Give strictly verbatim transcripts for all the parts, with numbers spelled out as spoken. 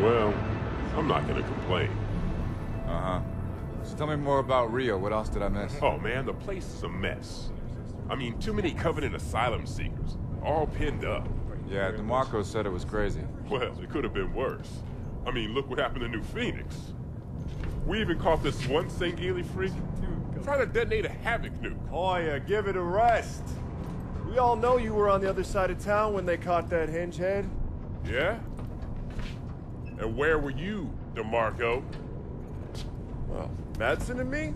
Well, I'm not gonna complain. Uh-huh. So tell me more about Rio. What else did I miss? Oh man, the place is a mess. I mean, too many Covenant asylum seekers, all pinned up. Yeah, DeMarco said it was crazy. Well, it could have been worse. I mean, look what happened to New Phoenix. We even caught this one Sangheili freak trying to detonate a Havoc nuke. Oh yeah, give it a rest. We all know you were on the other side of town when they caught that hinge head. Yeah? And where were you, DeMarco? Well, Madsen and me?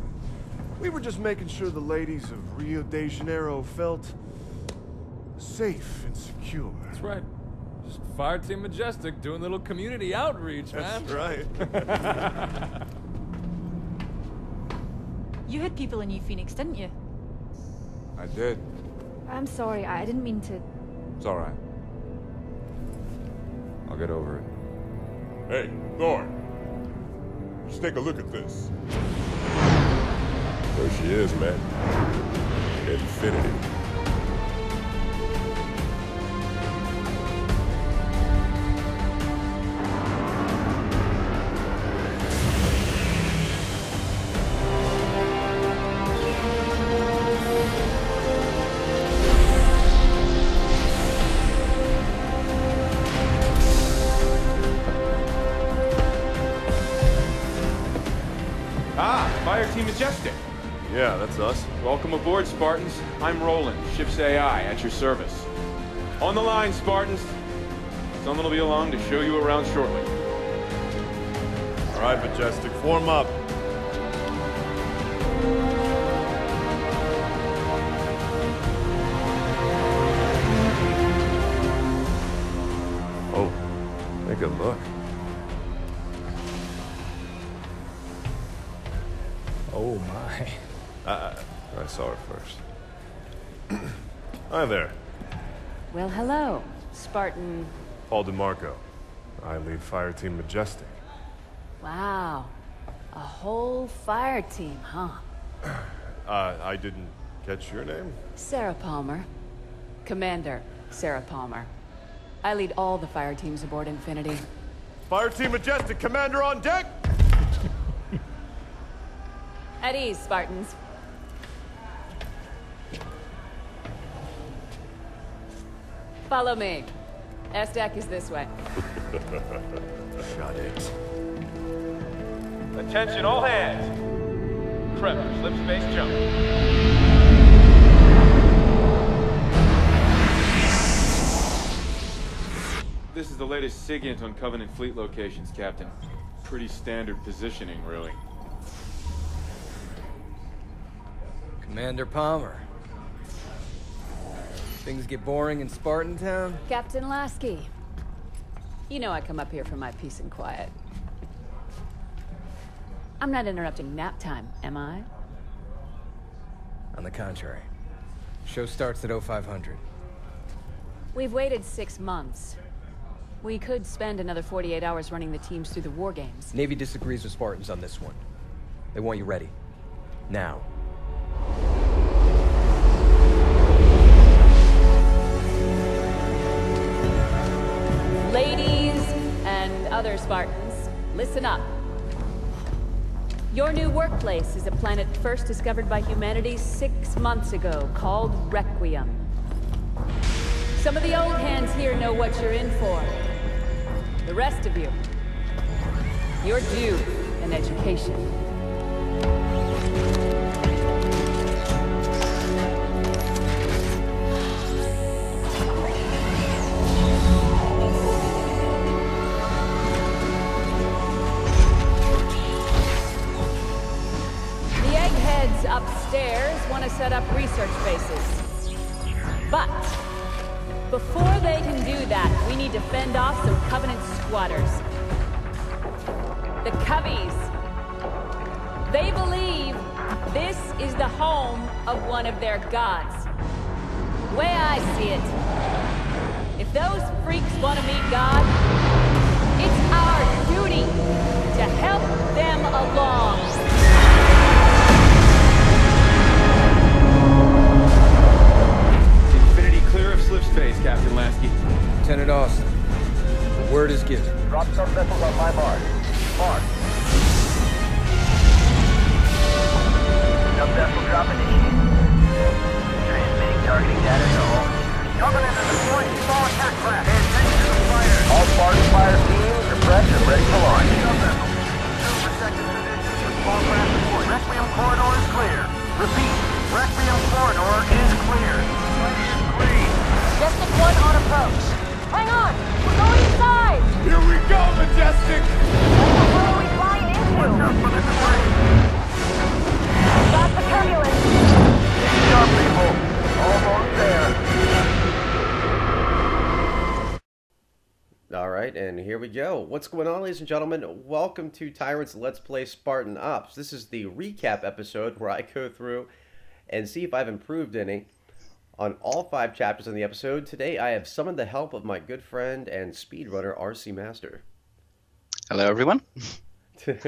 We were just making sure the ladies of Rio de Janeiro felt safe and secure. That's right. Just Fireteam Majestic doing a little community outreach, man. That's right. You had people in New Phoenix, didn't you? I did. I'm sorry, I didn't mean to. It's all right. I'll get over it. Hey, Thor. Let's take a look at this. There she is, man. Infinity. Yeah, that's us. Welcome aboard, Spartans. I'm Roland, ship's A I, at your service. On the line, Spartans. Someone will be along to show you around shortly. All right, Majestic, form up. Oh, take a look. Oh, my. Uh, I saw her first. Hi there. Well, hello, Spartan. Paul DeMarco. I lead Fireteam Majestic. Wow. A whole fire team, huh? uh, I didn't catch your name. Sarah Palmer. Commander Sarah Palmer. I lead all the fire teams aboard Infinity. Fireteam Majestic, Commander on deck! At ease, Spartans. Follow me. S DAC is this way. Shut it. Attention all hands. Trevor, slip space jump. This is the latest SIGINT on Covenant fleet locations, Captain. Pretty standard positioning, really. Commander Palmer. Things get boring in Spartan Town? Captain Lasky. You know I come up here for my peace and quiet. I'm not interrupting nap time, am I? On the contrary. Show starts at oh five hundred. We've waited six months. We could spend another forty-eight hours running the teams through the war games. Navy disagrees with Spartans on this one. They want you ready. Now. Ladies and other Spartans, listen up. Your new workplace is a planet first discovered by humanity six months ago, called Requiem. Some of the old hands here know what you're in for. The rest of you, you're due an education. Set up research bases. But before they can do that, we need to fend off some Covenant squatters. The Coveys. They believe this is the home of one of their gods. The way I see it, if those freaks want to meet God, it's our duty to help them along. Clear of slip space, Captain Lasky. Lieutenant Austin, the word is this gives. Drop some vessels on my mark. Mark. Some vessel drop initiated. Transmitting targeting data to all users. Covenant is deploying small attack craft. Pay attention to the fire. All Spartan fire teams are prepped and ready to launch. Some vessels. Two protected positions with small craft support. Requiem corridor is clear. Repeat. Requiem corridor is clear. Flight is green. Majestic one on approach. Hang on! We're going inside! Here we go, Majestic! What are we flying into? Watch out for the terrain! Stop the turbulence! Easy up, people! Almost there! Alright, and here we go. What's going on, ladies and gentlemen? Welcome to Tyrant's Let's Play Spartan Ops. This is the recap episode where I go through and see if I've improved any on all five chapters in the episode. Today I have summoned the help of my good friend and speedrunner, R C Master. Hello, everyone. Let's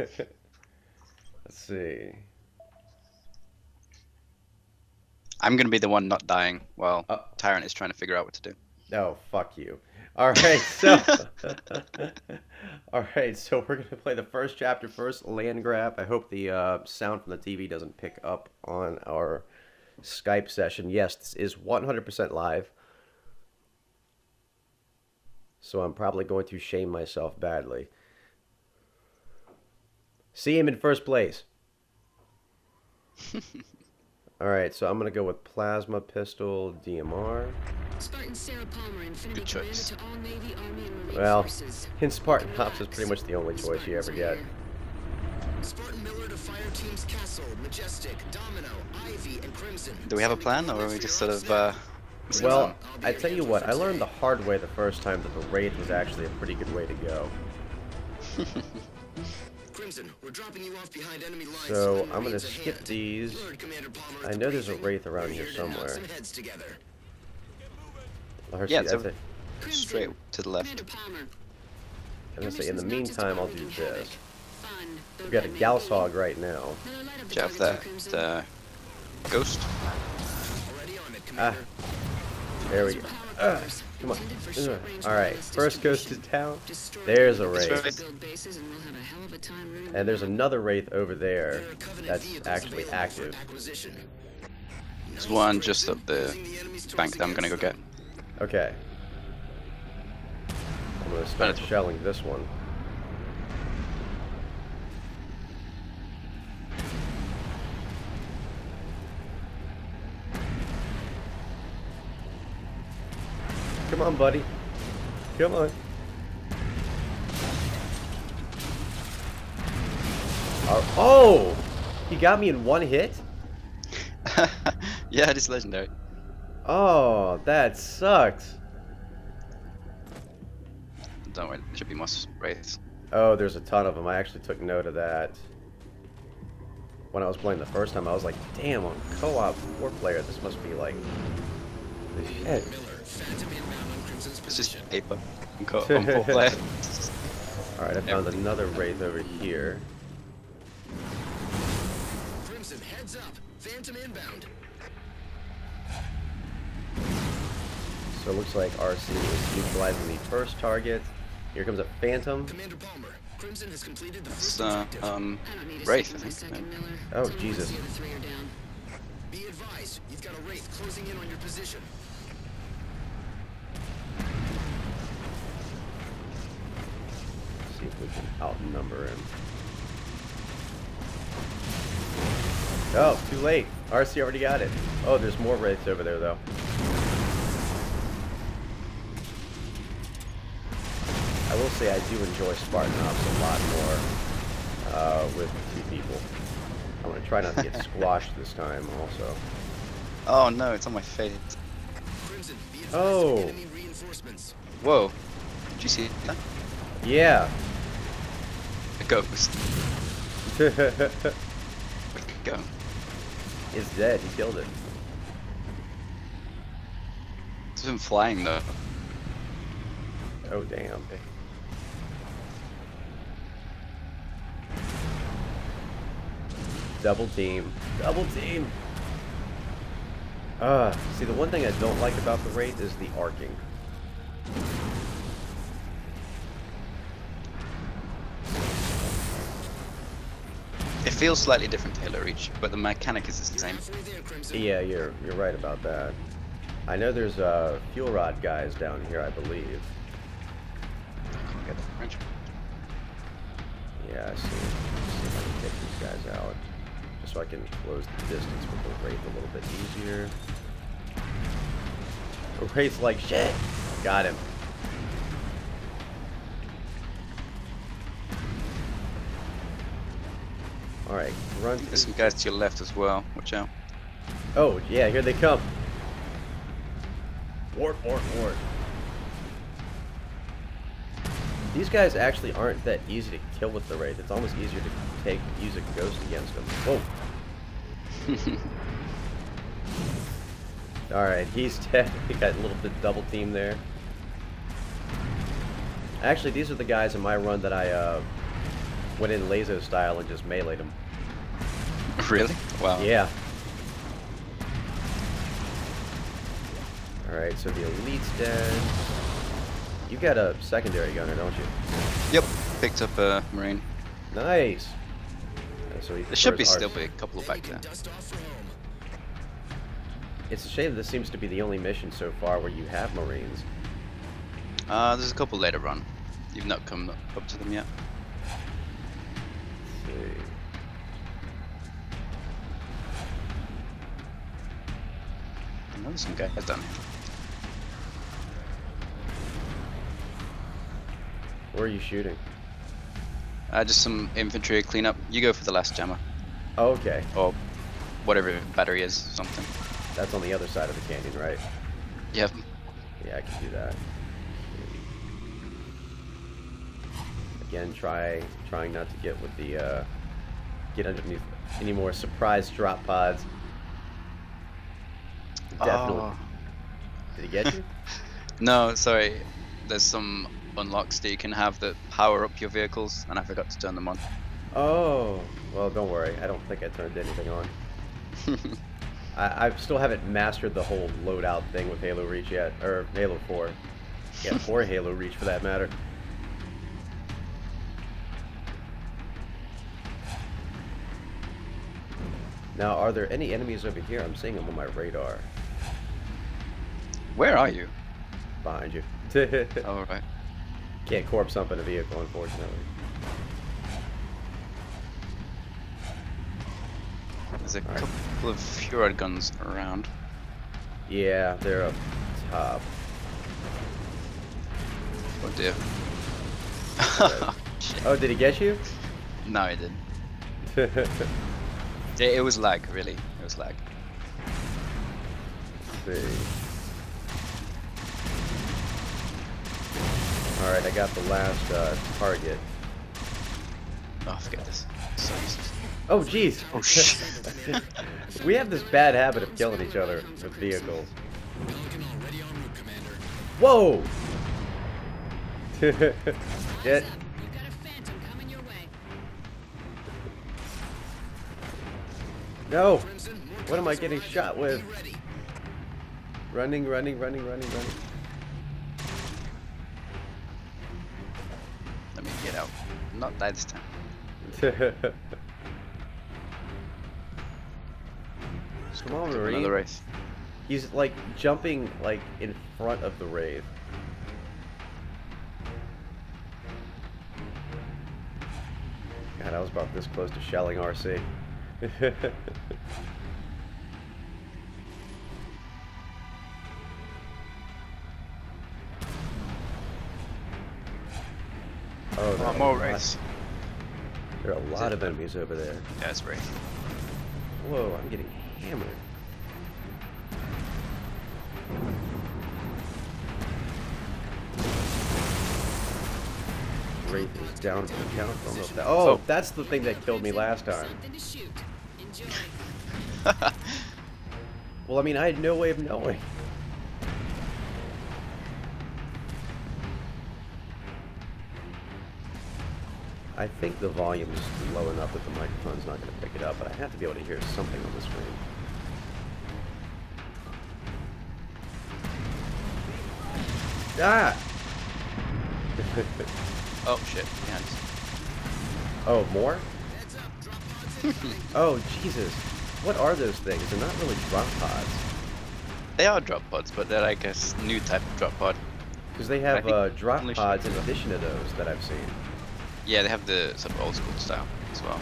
see. I'm going to be the one not dying while uh, Tyrant is trying to figure out what to do. Oh, fuck you. All right, so... all right, so we're going to play the first chapter first, land grab. I hope the uh, sound from the T V doesn't pick up on our Skype session. Yes, this is one hundred percent live, so I'm probably going to shame myself badly. See him in first place. Alright, so I'm going to go with Plasma Pistol, D M R. Spartan Sarah Palmer, Infinity Commander to all Navy, Army, and Marine well, forces. In Spartan Ops is pretty much the only choice Spartans you ever get. Spartan Miller to Fireteam's Castle, Majestic, Domino, Ivy, and Crimson. Do we have a plan, or are we just sort of, uh... Well, I tell you what, I learned the hard way the first time that the Wraith was actually a pretty good way to go. Crimson, we're dropping you off behind enemy lines. So, I'm gonna skip these. I know there's a Wraith around here somewhere. Yeah, so straight to the left. I'm gonna say, in the meantime, I'll do this. We've got a Gauss Hog right now. Do you have that uh, ghost? Ah, there we go. Uh, come on. Uh, Alright, first ghost is down. There's a Wraith. And there's another Wraith over there that's actually active. There's one just up the bank that I'm gonna go get. Okay. I'm gonna start shelling this one. Come on, buddy. Come on. Oh, oh! He got me in one hit? Yeah, it is legendary. Oh, that sucks. Don't worry, there should be more Wraiths. Oh, there's a ton of them. I actually took note of that. When I was playing the first time, I was like, damn, on co-op four player, this must be like... shit. It's just paper. Alright, I found another Wraith over here. Crimson, heads up. Phantom inbound. So it looks like R C is neutralizing the first target. Here comes a Phantom. Commander Palmer, Crimson has completed the first uh, um, Wraith, I think. Oh, Jesus. Be advised, you've got a Wraith closing in on your position. If we can outnumber him. Oh, too late. R C already got it. Oh, there's more Wraiths over there, though. I will say I do enjoy Spartan Ops a lot more uh, with two people. I'm going to try not to get squashed this time, also. Oh, no, it's on my face. Oh! Whoa. Did you see that? Yeah. A ghost. Go. It's dead. He killed it. It's been flying though. Oh damn. Double team. Double team. Ah. Uh, see, the one thing I don't like about the Wraith is the arcing. It feels slightly different to Halo Reach, but the mechanic is the same. Yeah, you're you're right about that. I know there's uh, fuel rod guys down here, I believe. I can't get the French. Yeah, I see. Let's see if I can take these guys out, just so I can close the distance with the Wraith a little bit easier. The Wraith's like shit. Got him. Alright, run. There's some guys to your left as well, watch out. Oh, yeah, here they come. Wart, wart, wart. These guys actually aren't that easy to kill with the Wraith. It's almost easier to take, use a ghost against them. Whoa! Alright, he's dead. He got a little bit double teamed there. Actually, these are the guys in my run that I, uh, went in Lazo style and just meleeed him. Really? Wow. Yeah. Alright, so the elite's dead. You got a secondary gunner, don't you? Yep, picked up a Marine. Nice! Right, so there should be still be a couple back there. It's a shame this seems to be the only mission so far where you have Marines. Uh, there's a couple later on. You've not come up to them yet. I know some guy has done it. Where are you shooting? Uh, just some infantry cleanup. You go for the last jammer. Oh, okay. Or whatever battery is, something. That's on the other side of the canyon, right? Yep. Yeah, I can do that. Again, try, trying not to get with the uh, get underneath any more surprise drop pods. Definitely. Oh. Did he get you? No, sorry. There's some unlocks that you can have that power up your vehicles, and I forgot to turn them on. Oh, well, don't worry. I don't think I turned anything on. I, I still haven't mastered the whole loadout thing with Halo Reach yet, or Halo four. Yeah, or Halo Reach for that matter. Now, are there any enemies over here? I'm seeing them on my radar. Where are you? Behind you. All right. Can't corpse up in a vehicle, unfortunately. There's a All couple right. of Furon guns around. Yeah, they're up top. Oh dear. Oh, did he get you? No, he didn't. It, it was lag, really. It was lag. Let's see. Alright, I got the last uh, target. Oh, forget this. So useless. Oh, jeez! Oh, shit! We have this bad habit of killing each other with vehicles. Whoa! Shit. No! What am I getting shot with? Running, running, running, running, running. Let me get out. Not die this time. Come on, Marine. Wraith. He's like jumping like in front of the Wraith. God, I was about this close to shelling R C. Oh, no, more Wraiths. There are a lot of enemies over there. Yeah, it's Wraith. Whoa, I'm getting hammered. Wraith is down for the count. I don't know if that, oh, oh, that's the thing that killed me last time. Well, I mean, I had no way of knowing. I think the volume is low enough that the microphone's not going to pick it up, but I have to be able to hear something on the screen. Ah! Oh, shit. Yes. Oh, more? Oh, Jesus. What are those things? They're not really drop pods. They are drop pods, but they're like a new type of drop pod. Because they have uh, drop pods in addition to those that I've seen. Yeah, they have the sort of old school style as well.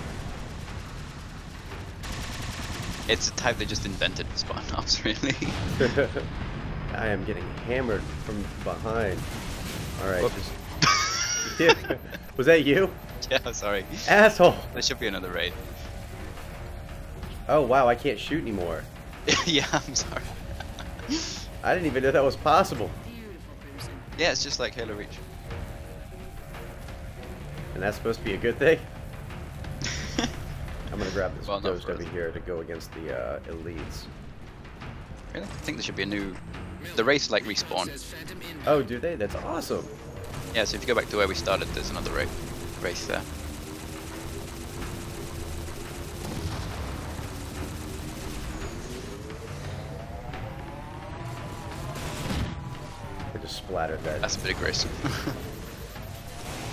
It's a type they just invented for Spartan Ops, really. I am getting hammered from behind. Alright, just... yeah. Was that you? Yeah, sorry. Asshole! There should be another raid. Oh wow, I can't shoot anymore. Yeah, I'm sorry. I didn't even know that was possible. Yeah, it's just like Halo Reach. And that's supposed to be a good thing? I'm gonna grab this well, ghost over here to go against the uh, elites. Really? I think there should be a new... The race like respawn. Oh, do they? That's awesome! Yeah, so if you go back to where we started, there's another race, race there. I just splattered that. That's a bit aggressive.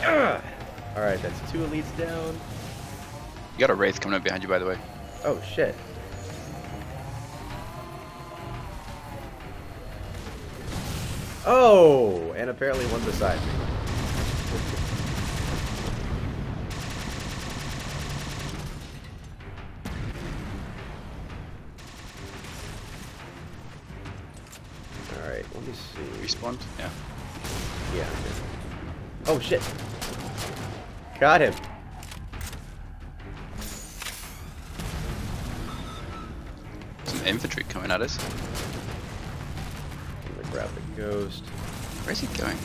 Alright, that's two elites down. You got a Wraith coming up behind you, by the way. Oh, shit. Oh! And apparently one beside me. Alright, let me see. Respawn? Yeah. Yeah, I did. Oh, shit! Got him! Infantry coming at us. I'm gonna grab the ghost. Where's he going?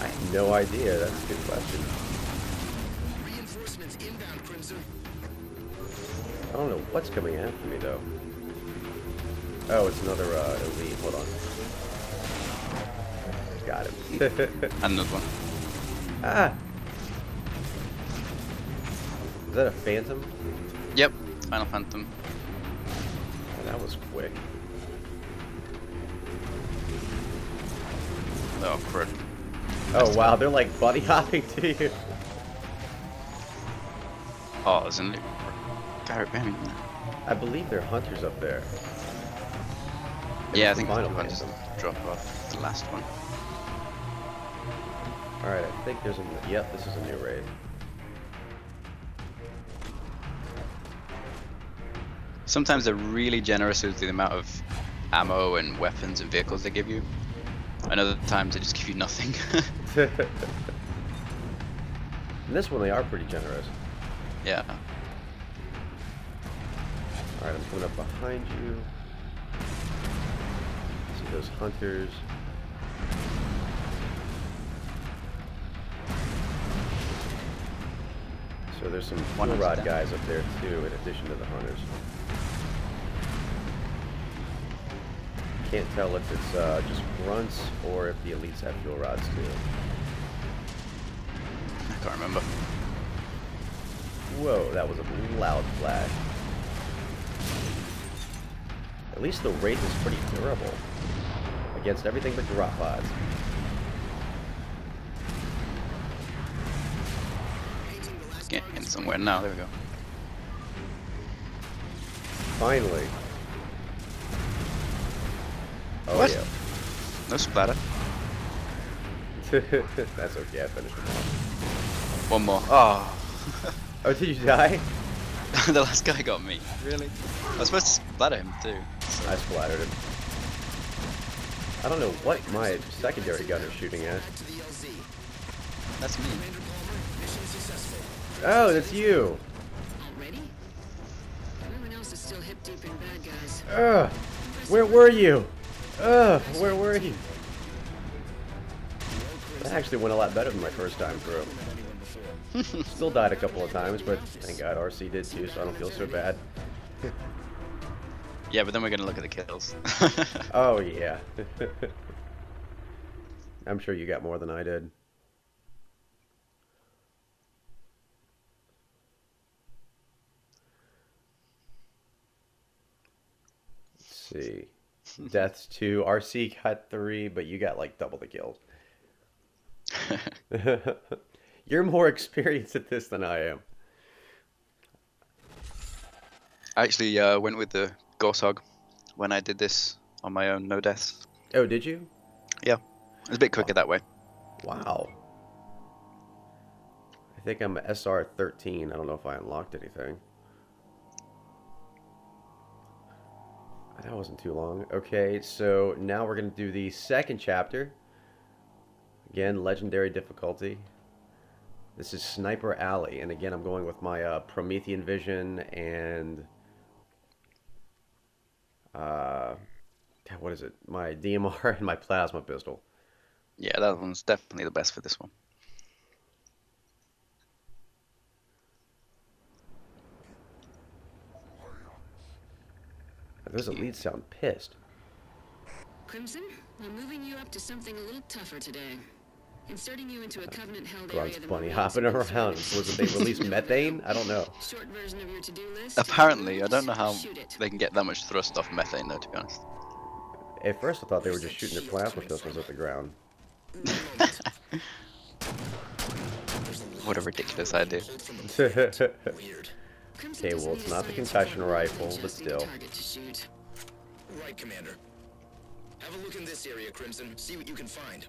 I have no idea. That's a good question. Reinforcements inbound, Crimson. I don't know what's coming after me though. Oh, it's another uh, elite. Hold on. Got him. Another one. Ah. Is that a Phantom? Yep. Final Phantom. That was quick. Oh, crud. Oh, wow, they're like buddy hopping to you. Oh, isn't it? I believe there are hunters up there. It yeah, I think the final one just dropped off the last one. Alright, I think there's a. Yep, this is a new raid. Sometimes they're really generous with the amount of ammo and weapons and vehicles they give you, and other times they just give you nothing. In this one they are pretty generous. Yeah. Alright, I'm coming up behind you. See those hunters. So there's some fuel rod guys up there too, in addition to the hunters. Can't tell if it's uh, just grunts or if the elites have fuel rods too. I can't remember. Whoa, that was a loud flash. At least the Wraith is pretty durable against everything but drop pods. Getting somewhere now. There we go. Finally. Oh what? Yeah. No splatter. That's okay, I finished it off. One more. Oh. Oh, did you die? The last guy got me. Really? I was supposed to splatter him too. So. I splattered him. I don't know what my secondary gun is shooting at. That's me. Oh, that's you. Already? Everyone else is still hip deep in bad guys. Ugh. Where were you? Ugh. Where were you? That actually went a lot better than my first time through. Still died a couple of times, but thank God R C did too, so I don't feel so bad. Yeah, but then we're gonna look at the kills. Oh yeah. I'm sure you got more than I did. See, deaths two. R C got three, but you got like double the kills. You're more experienced at this than I am. I actually uh, went with the Goshawk when I did this on my own, no deaths. Oh, did you? Yeah. It was a bit quicker that way. Wow. I think I'm S R thirteen. I don't know if I unlocked anything. That wasn't too long. Okay, so now we're going to do the second chapter. Again, legendary difficulty. This is Sniper Alley, and again, I'm going with my uh, Promethean Vision and... Uh, what is it? My D M R and my Plasma Pistol. Yeah, that one's definitely the best for this one. There's a lead sound pissed. Crimson, I'm moving you up to something a little tougher today. Inserting you into a Covenant-held area. Grunts bunny hopping around. Was it they released methane? I don't know. Short version of your to-do list. Apparently, I don't know how they can get that much thrust off methane, though, to be honest. At first, I thought they were just shooting their plasma pistols at the ground. What a ridiculous idea. Weird. Okay, well, it's not the concussion rifle, but still. Right, Commander. Have a look in this area, Crimson. See what you can find.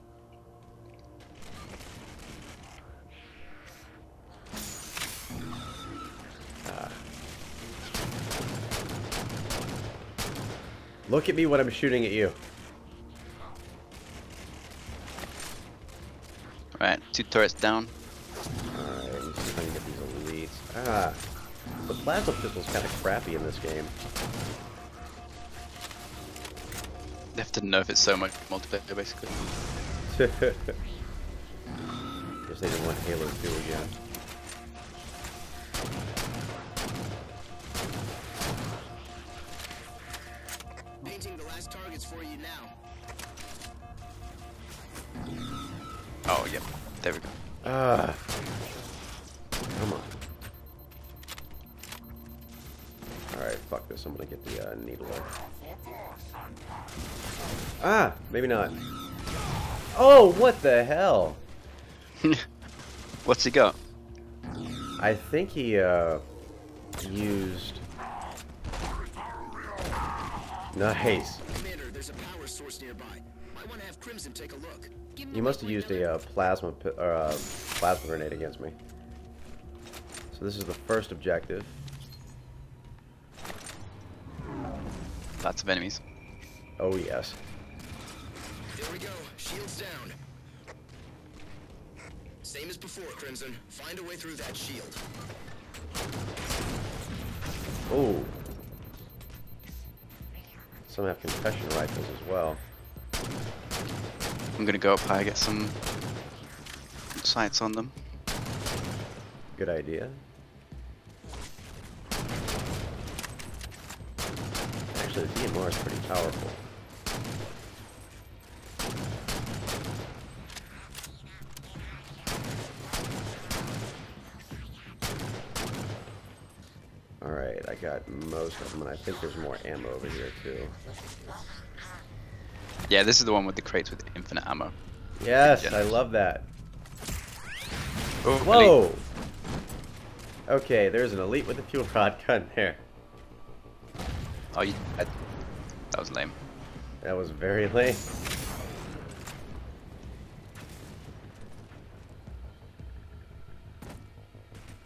Ah. Look at me when I'm shooting at you. Alright, two turrets down. Alright, I'm just trying to get these elites. Ah. The plasma pistol's kind of crappy in this game. They have to nerf it so much multiplayer, basically. Guess they didn't want Halo two again. Painting the last targets for you now. Oh, yep. Yeah. There we go. Ah. Uh, come on. Alright, fuck this. I'm gonna get the uh, needle up. Ah! Maybe not. Oh, what the hell? What's he got? I think he, uh... used... Nice. Commander, there's a power source nearby. I want to have Crimson take a look. You must have used a uh, plasma, uh, plasma grenade against me. So this is the first objective. Lots of enemies. Oh yes. There we go. Shields down. Same as before, Crimson. Find a way through that shield. Oh. Some have concussion rifles as well. I'm gonna go up high, get some sights on them. Good idea. The D M R is pretty powerful. Alright, I got most of them, and I think there's more ammo over here, too. Yeah, this is the one with the crates with infinite ammo. Yes, I love that. Oh, whoa! Elite. Okay, there's an elite with a fuel rod gun there. Oh, you, I, that was lame. That was very lame.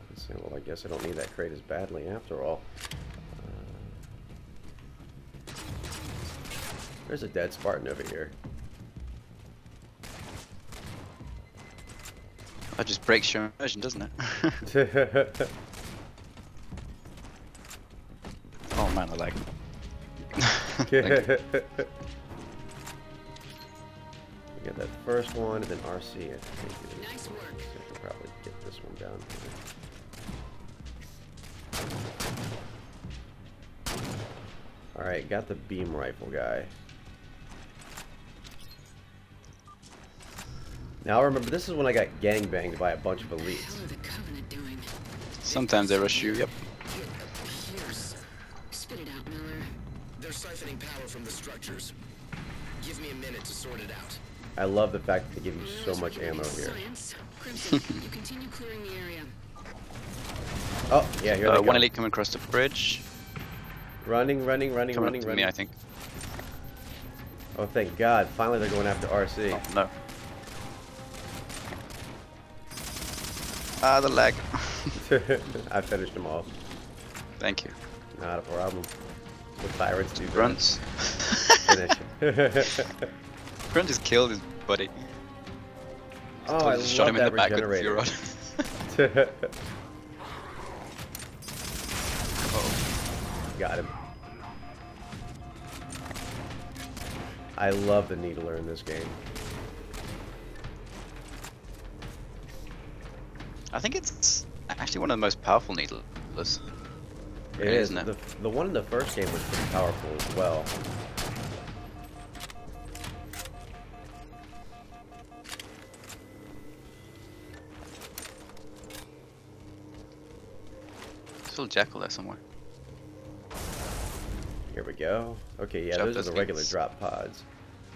Let's see, well, I guess I don't need that crate as badly after all. Uh, there's a dead Spartan over here. That just breaks your immersion, doesn't it? Oh man, I like it. We got that first one, and then R C. I think nice work. I can probably get this one down here. All right, got the beam rifle guy. Now remember, this is when I got gangbanged by a bunch of elites. What are the Covenant doing? Sometimes they rush you. Yep. Siphoning power from the structures. Give me a minute to sort it out. I love the fact that they give you so much ammo here. Crimson, you continue clearing the area. Oh, yeah, here uh, they go. One elite coming across the bridge. Running, running, running, Coming running, running. Me, I think. Oh, thank God! Finally, they're going after R C. Oh, no. Ah, the lag. I finished them all. Thank you. Not a problem. The pirates do grunts. Finish. Grunt just killed his buddy. Oh, I love shot him in the back with the rod. Uh-oh. Got him. I love the needler in this game. I think it's actually one of the most powerful needlers. It is. Isn't it? The, the one in the first game was pretty powerful as well. Still Jackal there somewhere. Here we go. Okay, yeah, those, those are the regular things. Drop pods.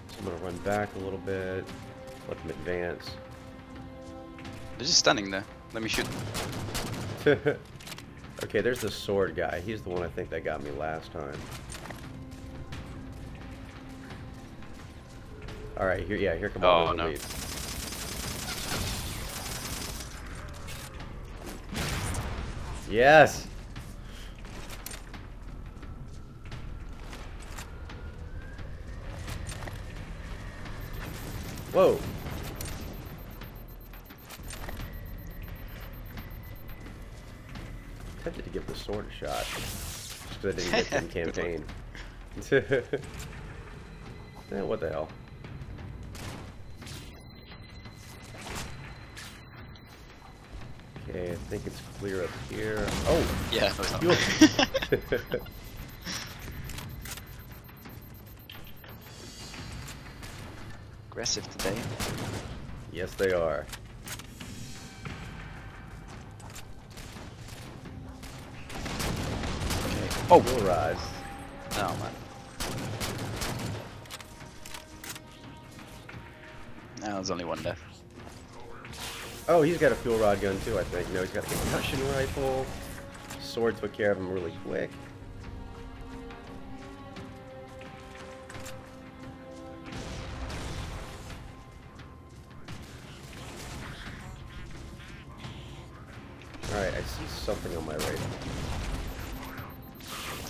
So I'm gonna run back a little bit, let them advance. They're just standing there. Let me shoot them. Okay, there's the sword guy. He's the one I think that got me last time. All right, here, yeah, here come all oh, no. the lead. Yes. Whoa. Tempted to give the sword a shot, just because I didn't get some campaign. Eh, what the hell? Okay, I think it's clear up here. Oh, yeah. Aggressive today. Yes, they are. Okay. Oh, we'll rise. Oh man. Now there's only one left. Oh, he's got a fuel rod gun too, I think. No, he's got a concussion rifle. Sword took care of him really quick. Alright, I see something on my radar.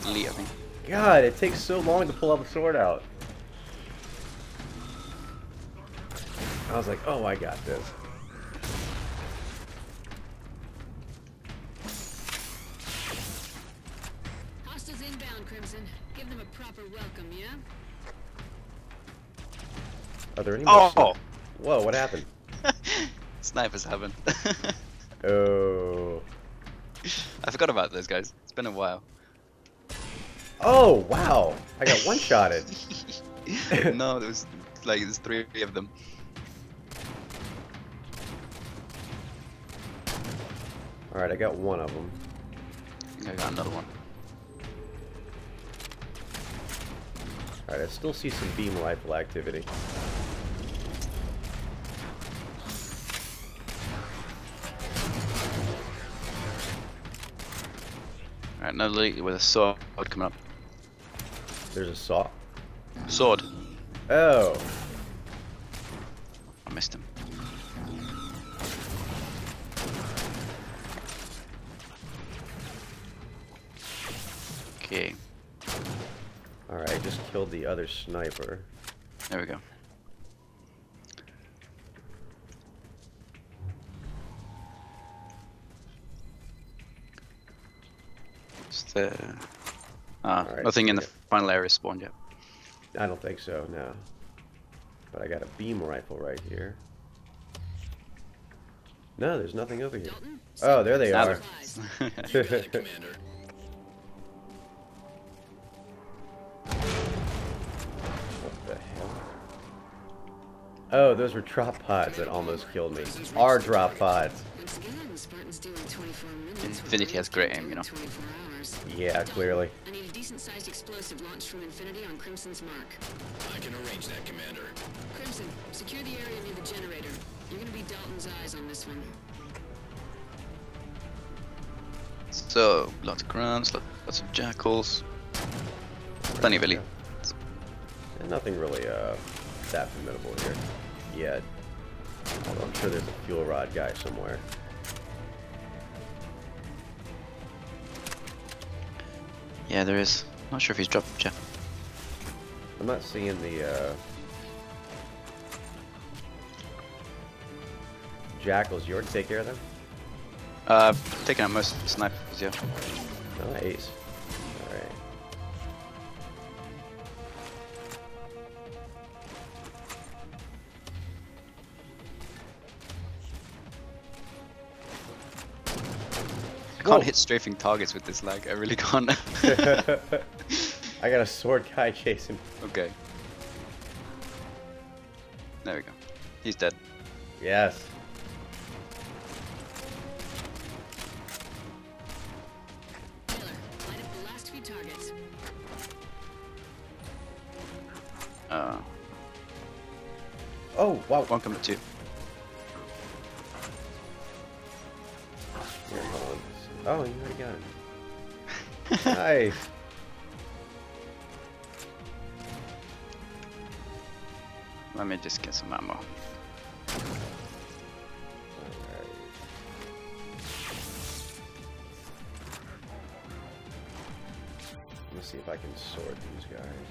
Lee, I think. God, it takes so long to pull out the sword out. I was like, oh, I got this. Are there any more? Oh! Whoa, what happened? Snipers happened. Oh. I forgot about those guys. It's been a while. Oh, wow. I got one-shotted. No, there was like there's three of them. All right, I got one of them. I got another one. All right, I still see some beam rifle activity. Alright, another lead with a sword coming up. There's a saw? Sword. Oh. I missed him. Okay. Alright, just killed the other sniper. There we go. Uh, ah, right, nothing in the final area spawned yet. I don't think so, no. But I got a beam rifle right here. No, there's nothing over here. Oh, there they are. What the hell? Oh, those were drop pods that almost killed me. Our drop pods. Infinity has great aim, you know. Yeah, clearly. I need a decent-sized explosive launched from Infinity on Crimson's mark. I can arrange that, Commander. Crimson, secure the area near the generator. You're gonna be Dalton's eyes on this one. So, lots of grunts, lots of jackals. पता नहीं पहली. Nothing really uh, that formidable here yet. I'm sure there's a fuel rod guy somewhere. Yeah, there is. Not sure if he's dropped, Jeff. I'm not seeing the uh, jackals. You already take care of them? Uh, taking out most snipers, yeah. Nice. I can't Whoa. hit strafing targets with this lag, I really can't. I got a sword guy chasing. Okay. There we go. He's dead. Yes. Killer, light up the last few targets. Uh. Oh, wow. One coming to two. Oh, you already got it. Nice. Let me just get some ammo. All right. Let me see if I can sort these guys.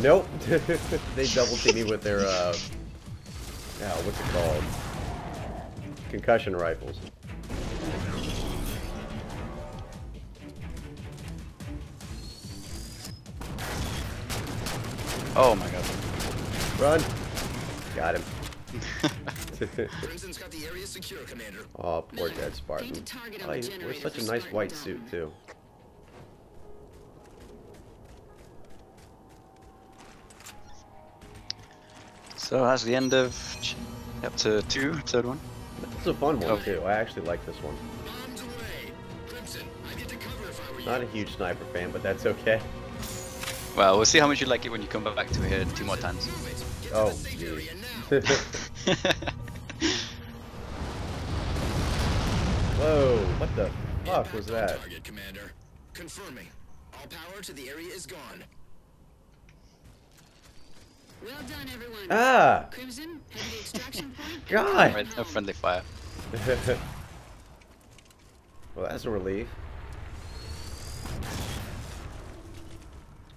Nope. They double team me with their, uh, now, what's it called? Concussion rifles. Oh my god. Run! Got him. Prison's got the area secure, Commander. Oh, poor dead Spartan. Oh, he wears such a nice white suit, too. So that's the end of chapter two, episode one. This is a fun one okay. too. I actually like this one. Crimson, I get to cover if I were not you. A huge sniper fan, but that's okay. Well, we'll see how much you like it when you come back to here two more times. Oh, dude. Whoa! What the fuck was that? Target, Commander. Confirming. All power to the area is gone. Well done, everyone. Ah! Crimson, have the extraction point? God! Right, no friendly fire. Well, that's a relief.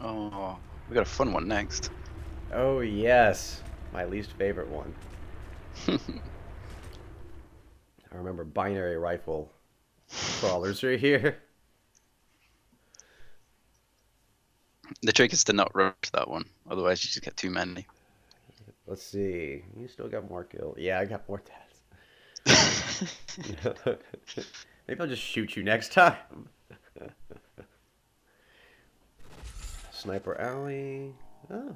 Oh, we got a fun one next. Oh, yes. My least favorite one. I remember binary rifle crawlers are here. The trick is to not rush that one, otherwise you just get too many. Let's see. You still got more kills. Yeah, I got more deaths. Maybe I'll just shoot you next time. Sniper Alley. Oh.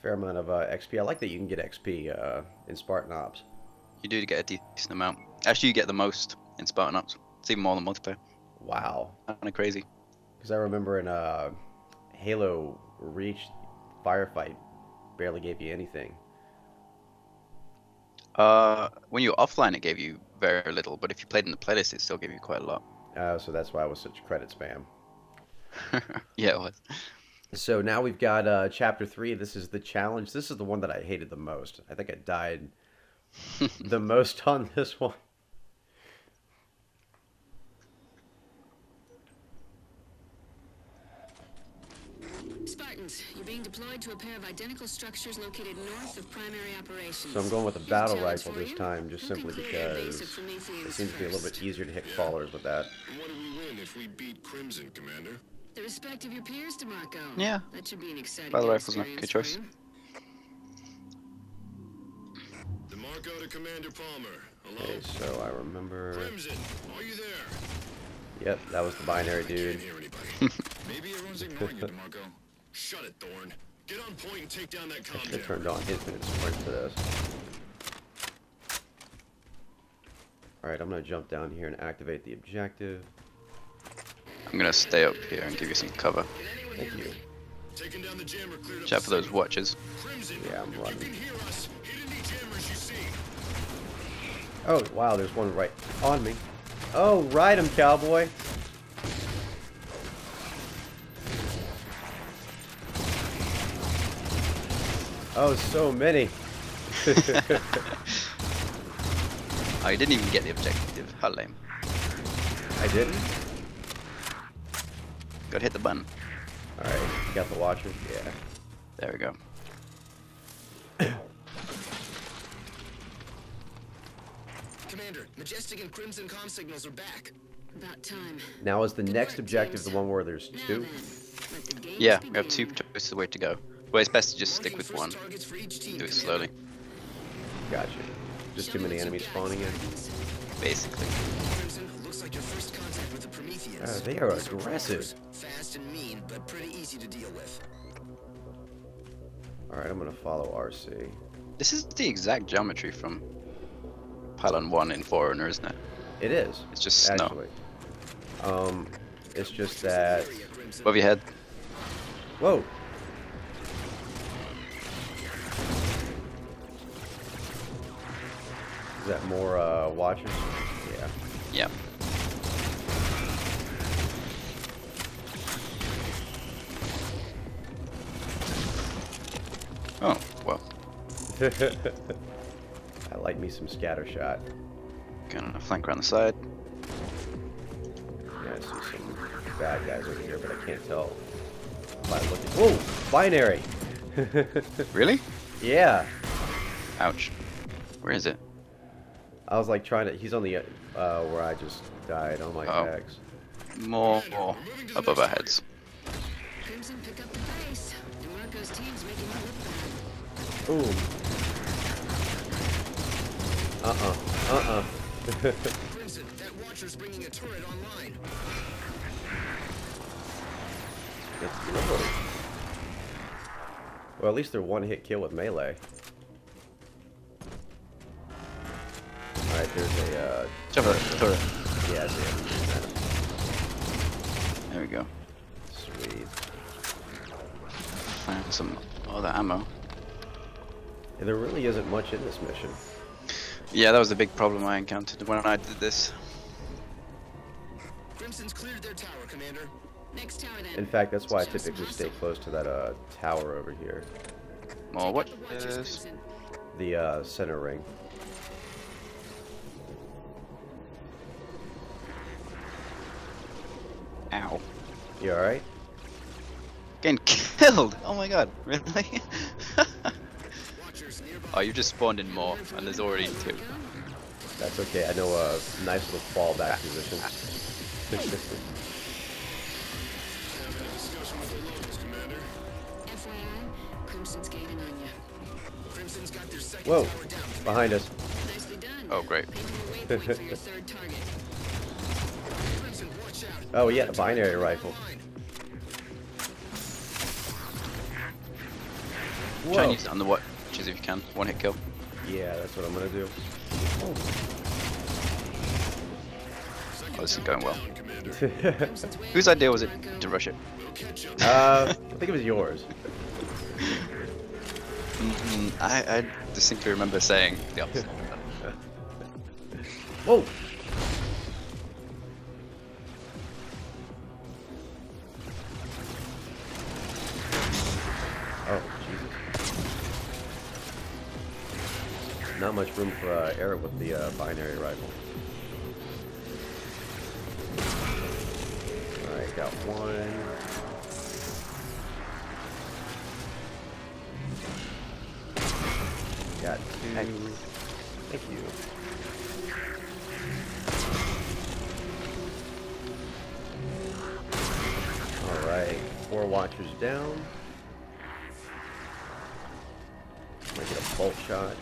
Fair amount of uh, X P. I like that you can get X P uh, in Spartan Ops. You do get a decent amount. Actually, you get the most in Spartan Ops. It's even more than multiplayer. Wow. Kind of crazy. Because I remember in uh, Halo Reach, Firefight barely gave you anything. Uh, when you were offline, it gave you very little, but if you played in the playlist, it still gave you quite a lot. Uh, so that's why it was such credit spam. Yeah, it was. So now we've got uh, Chapter three. This is the challenge. This is the one that I hated the most. I think I died the most on this one. You're being deployed to a pair of identical structures located north of primary operations. So I'm going with a battle rifle this time, just simply because it seems to be a little bit easier to hit crawlers with that. What do we win if we beat Crimson, Commander? The respect of your peers, DeMarco. Yeah. That should be an exciting battle rifle's not a good choice. DeMarco to Commander Palmer. Hello. Okay, so I remember. Crimson, are you there? Yep, that was the binary dude. Maybe everyone's ignoring you, DeMarco. Shut it, Thorn. Get on point and take down that comm. I should have turned on infinite sprint for this. Alright, I'm gonna jump down here and activate the objective. I'm gonna stay up here and give you some cover. Thank you. Taking down the jammer cleared up. Check for those watches. Crimson, yeah, I'm running. You can hear us, hit any jammers you see. Oh, wow, there's one right on me. Oh, ride him, cowboy. Oh, so many. Oh, you didn't even get the objective. How lame. I didn't? Gotta hit the button. Alright, got the watcher? Yeah. There we go. Commander, Majestic and Crimson comm signals are back. About time. Now is the Good next work, objective teams. The one where there's now two? The yeah, begin. We have two choices of way to go. Well, it's best to just stick with one. Team, do it slowly. Gotcha. Just too many enemies spawning in. Basically. Looks like your first contact with the Prometheans. Uh, they are aggressive. Fast and mean, but pretty easy to deal with. Alright, I'm gonna follow R C. This is the exact geometry from Pylon one in Forerunner, isn't it? It is. It's just snow. Actually. Um, it's just that... Above your head. Whoa! Is that more uh, watchers? Yeah. Yeah. Oh, well. I like me some scattershot. Got a flank around the side. Yeah, I see some bad guys over here, but I can't tell by looking. Whoa! Binary! Really? Yeah. Ouch. Where is it? I was like trying to. He's on the uh, where I just died. Oh my uh -oh. X. More, more above our heads. Crimson, pick up the pace. DeMarco's team's making it look bad. Ooh. Uh uh. Uh uh. Crimson, that watcher's bringing a turret online. It's good. Well, at least they're one hit kill with melee. Alright, there's a uh, jump turret. turret. Yeah, I see it. There we go. Sweet. Find some other ammo. Yeah, there really isn't much in this mission. Yeah, that was the big problem I encountered when I did this. Crimson's cleared their tower, Commander. Next tower then. In fact, that's why I typically stay close to that uh, tower over here. Oh, what is the uh, center ring? Ow. You alright? Getting killed! Oh my god, really? Oh, you just spawned in more, and there's already two. That's okay, I know a nice little fallback position. Whoa! Behind us. Oh, great. Oh yeah, the binary rifle. Whoa. Try and use it on the watches if you can. One hit kill. Yeah, that's what I'm gonna do. Oh, oh this is going well. Whose idea was it to rush it? Uh, I think it was yours. Mm-hmm. I, I distinctly remember saying the opposite. Whoa! Not much room for uh, error with the uh, binary rifle. Alright, got one. Got two. Heck. Thank you. Alright, four watchers down. Might get a bolt shot.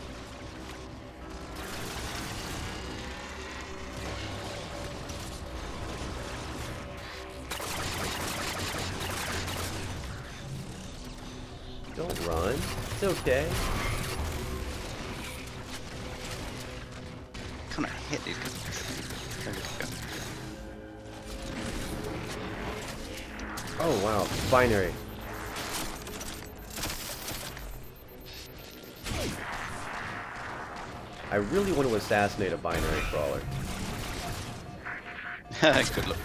Don't run. It's okay. Come on, hit these guys. There we go. Oh wow, binary. I really want to assassinate a binary crawler. Good luck.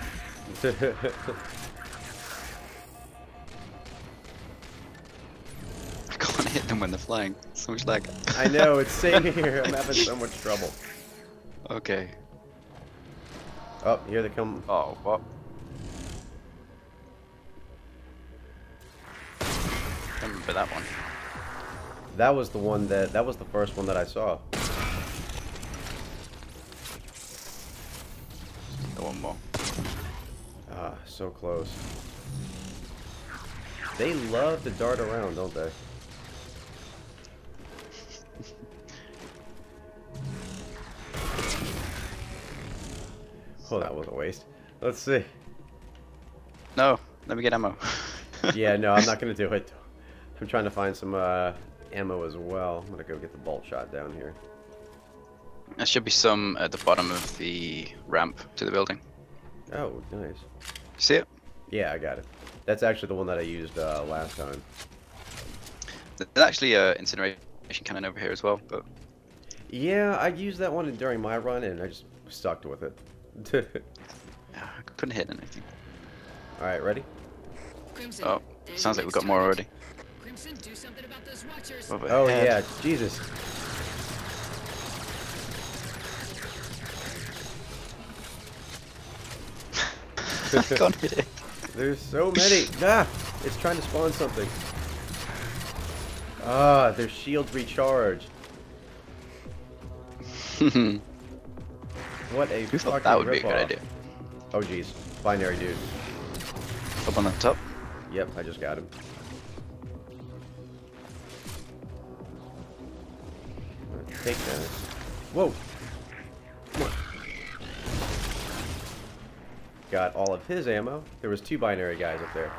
I can't hit them when they're flying. So much lag. I know, it's same here. I'm having so much trouble. Okay. Oh, here they come. Oh, what? I remember that one. That was the one that, that was the first one that I saw. One more. Ah, so close. They love to dart around, don't they? Oh, that was a waste. Let's see. No, let me get ammo. Yeah, no, I'm not gonna do it. I'm trying to find some uh, ammo as well. I'm gonna go get the bolt shot down here. There should be some at the bottom of the ramp to the building. Oh, nice. See it? Yeah, I got it. That's actually the one that I used uh, last time. There's actually an uh, incineration cannon over here as well, but... Yeah, I used that one during my run and I just stuck with it. I couldn't hit anything. Alright, ready? Crimson, oh, sounds like we've got more already. Crimson, do something about those watchers. Oh head. Yeah, Jesus. I can't hit it. There's so many. Ah, it's trying to spawn something. Ah, their shields recharge. What a Who fucking that would be a good idea. Oh jeez, binary dude. Up on the top. Yep, I just got him. Take that. Whoa. Got all of his ammo. There was two binary guys up there.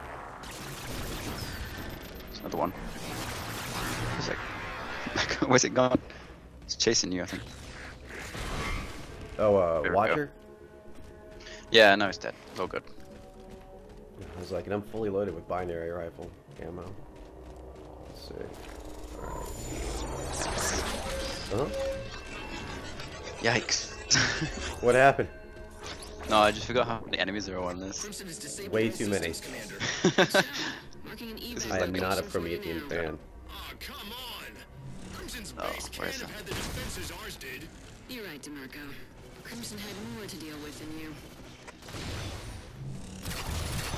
There's another one. Like, where's it gone? It's chasing you, I think. Oh, uh, watcher? Go. Yeah, no, it's dead. It's all good. I was like, and I'm fully loaded with binary rifle ammo. Let's see. Alright. Huh? Yikes. What happened? No, I just forgot how many enemies there are on this. Way too many. I am not a Promethean fan. Oh, come on. Crimson's base can't have had the defenses ours did. You're right, DeMarco. Crimson had more to deal with than you.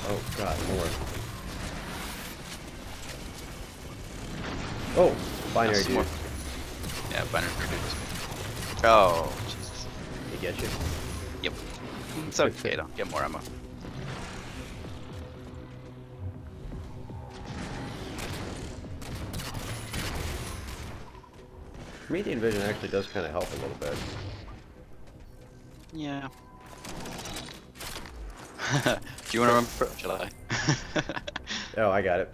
Oh, God, more. Oh, binary dude. Yeah, binary dude. Oh, Jesus. They get you? Yep. It's okay, don't get more ammo. Promethean Vision actually does kind of help a little bit. Yeah. Do you want to run for it? Shall I? Oh, I got it.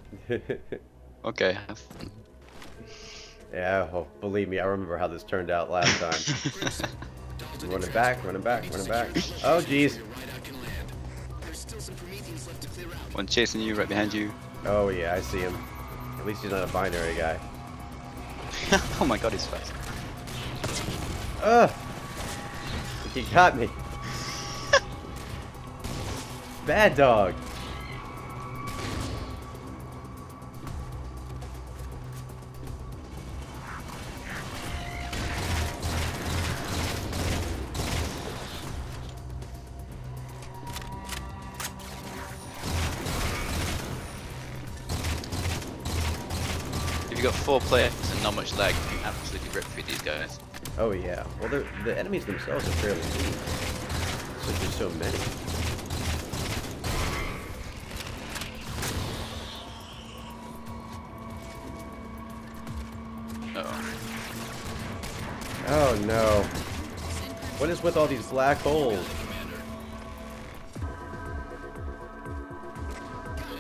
Okay. Yeah, well, believe me, I remember how this turned out last time. Running back, running back, running back. Oh, jeez. One chasing you, right behind you. Oh, yeah, I see him. At least he's not a binary guy. Oh my god, he's fast. Ugh! He got me. Bad dog. Got four players and not much lag, you can absolutely rip through these guys. Oh yeah, well the enemies themselves are fairly deep, so there's so many. Uh oh. Oh no. What is with all these black holes?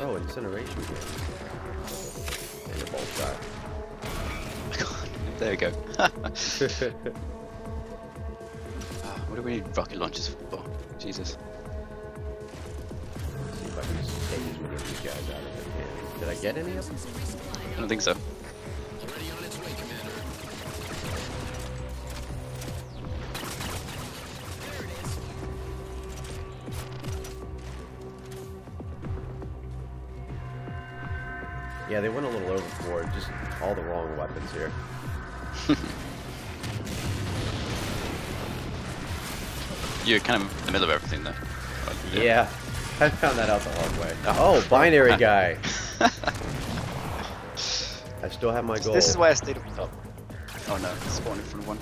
Oh, incineration gear. Shot. There we go. What do we need rocket launchers for? Jesus. Let's see if I can use one of these guys out of it. Yeah. Did I get any of them? I don't think so. Already on its way, Commander. There it is. Yeah, they went a little overboard. Just all the wrong weapons here. You're kind of in the middle of everything, though. Yeah. yeah, I found that out the hard way. Oh, oh binary guy. I still have my goal. This is why I stayed up the top. Oh no, spawned in front of one.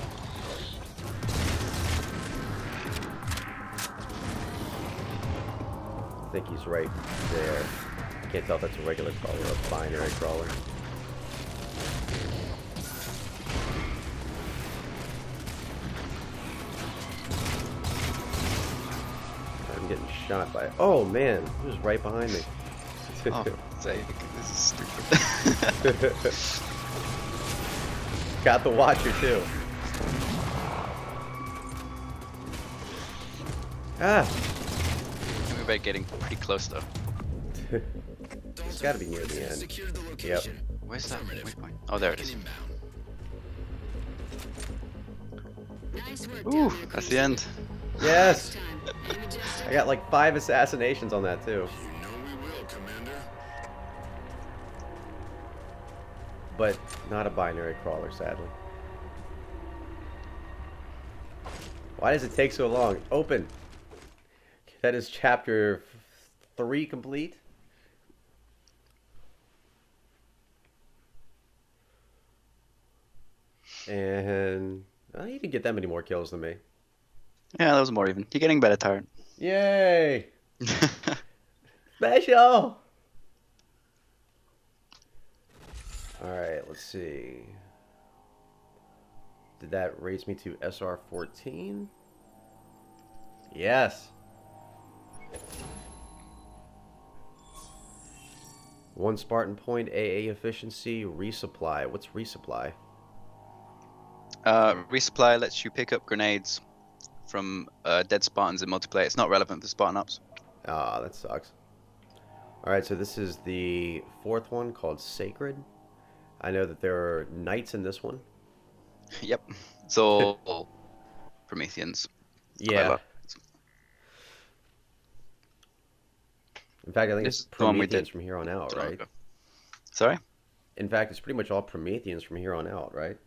I think he's right there. I can't tell if that's a regular crawler or a binary crawler. I'm getting shot by... Oh man, he was right behind me. Oh, this is stupid. Got the watcher too. Ah! Getting pretty close though. It's got to be near the end. Yep. Where's that waypoint? Oh, there it is. Ooh, that's the end. Yes. I got like five assassinations on that too. But not a binary crawler, sadly. Why does it take so long? Open. That is chapter three complete. And well, you didn't get that many more kills than me. Yeah, that was more even. You're getting better, Tyrant. Yay! Special! Alright, let's see. Did that raise me to S R fourteen? Yes! One Spartan point, A A efficiency, resupply. What's resupply? Uh, resupply lets you pick up grenades from uh, dead Spartans in multiplayer. It's not relevant for Spartan Ops. Ah, that sucks. Alright, so this is the fourth one called Sacred. I know that there are knights in this one. Yep. It's all Prometheans. Yeah. Clever. In fact, I think it's Prometheans from here on out, right? Sorry? In fact, it's pretty much all Prometheans from here on out, right?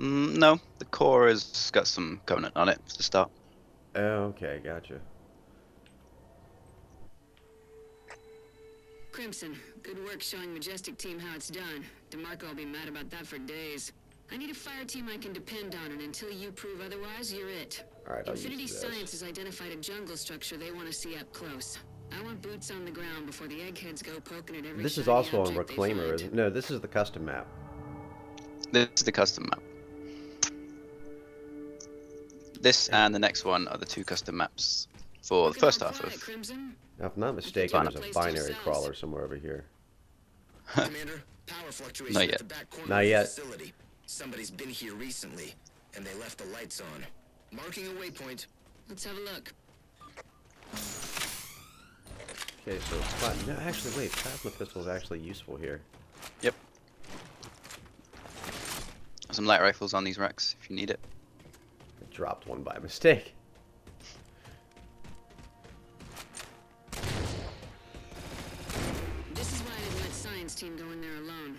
Mm, no, the core has got some Covenant on it to start. Oh, okay, gotcha. Crimson, good work showing Majestic Team how it's done. DeMarco will be mad about that for days. I need a fire team I can depend on, and until you prove otherwise, you're it. All right, Infinity Science has identified a jungle structure they want to see up close. I want boots on the ground before the eggheads go poking at every. This is also on Reclaimer, isn't it? No, this is the custom map. This is the custom map. This and the next one are the two custom maps for the first half of. Now, if I'm not mistaken, there's a binary crawler somewhere over here. Commander, power fluctuation not yet. At the back corner not yet. Of the facility. Somebody's been here recently, and they left the lights on. Marking a waypoint. Let's have a look. Okay, so Spartan, no, actually, wait, Plasma Pistol is actually useful here. Yep. Some light rifles on these racks if you need it. I dropped one by mistake. This is why I didn't let Science Team go in there alone.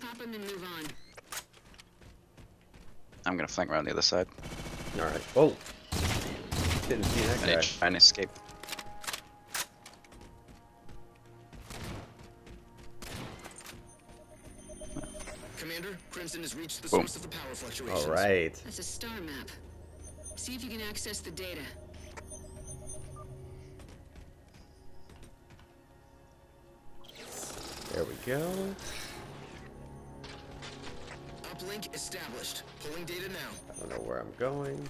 Pop him and move on. I'm gonna flank around the other side. Alright. Oh! Didn't see that guy. I need to try and escape. Has reached the source of the power fluctuations. All right. That's a star map. See if you can access the data. There we go. Uplink established. Pulling data now. I don't know where I'm going.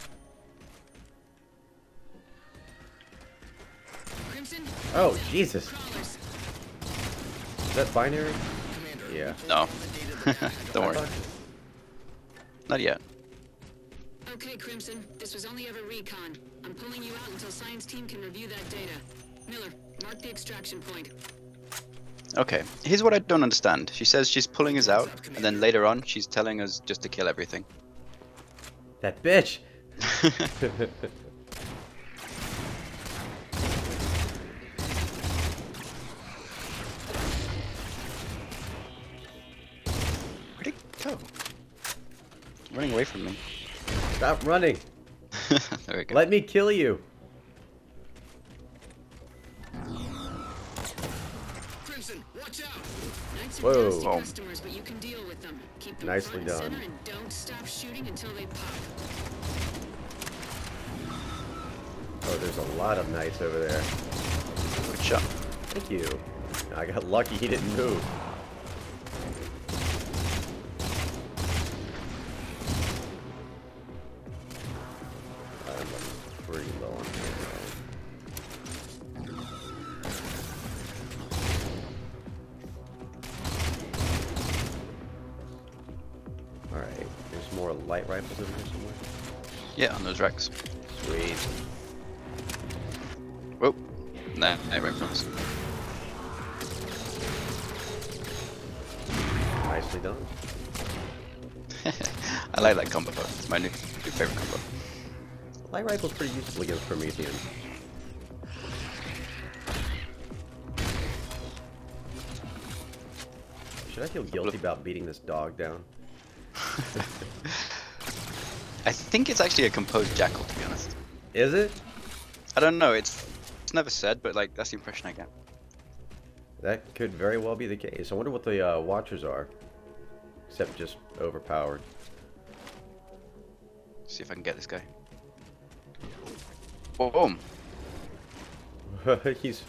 Crimson. Oh, Jesus. Crawlers. Is that binary? Commander, yeah. No. Don't worry. Not yet. Okay, Crimson. This was only ever recon. I'm pulling you out until Science Team can review that data. Miller, mark the extraction point. Okay. Here's what I don't understand. She says she's pulling us out, and then later on, she's telling us just to kill everything. That bitch! running away from me. Stop running. There we go. Let me kill you. Crimson, watch out. Whoa. Oh. Customers, but you can deal with them. Keep them nicely done. And don't stop shooting until they pop. Oh, there's a lot of knights over there. Good shot. Thank you. I got lucky he didn't move. Light rifles over here somewhere? Yeah, on those racks. Sweet. Whoa. Nah, no rifles. Nicely done. I like that combo, though. It's my new, new favorite combo. Light rifle's pretty useful against Promethean. Should I feel guilty about beating this dog down? I think it's actually a composed jackal, to be honest. Is it? I don't know. It's it's never said, but like that's the impression I get. That could very well be the case. I wonder what the uh, watchers are, except just overpowered. Let's see if I can get this guy. Boom! He's